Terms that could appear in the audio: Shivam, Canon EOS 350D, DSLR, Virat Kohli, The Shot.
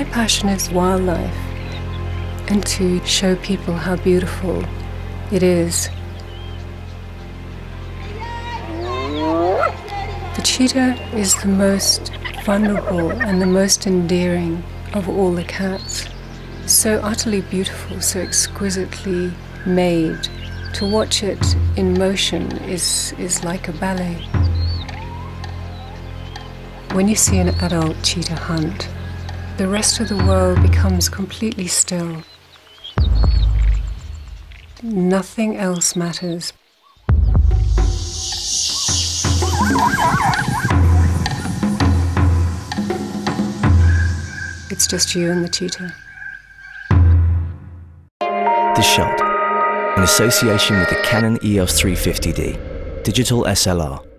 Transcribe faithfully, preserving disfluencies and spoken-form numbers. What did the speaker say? My passion is wildlife, and to show people how beautiful it is. The cheetah is the most vulnerable and the most endearing of all the cats. So utterly beautiful, so exquisitely made. To watch it in motion is, is like a ballet. When you see an adult cheetah hunt, the rest of the world becomes completely still. Nothing else matters. It's just you and the cheetah. The Shot, in association with the Canon E O S three fifty D, digital S L R.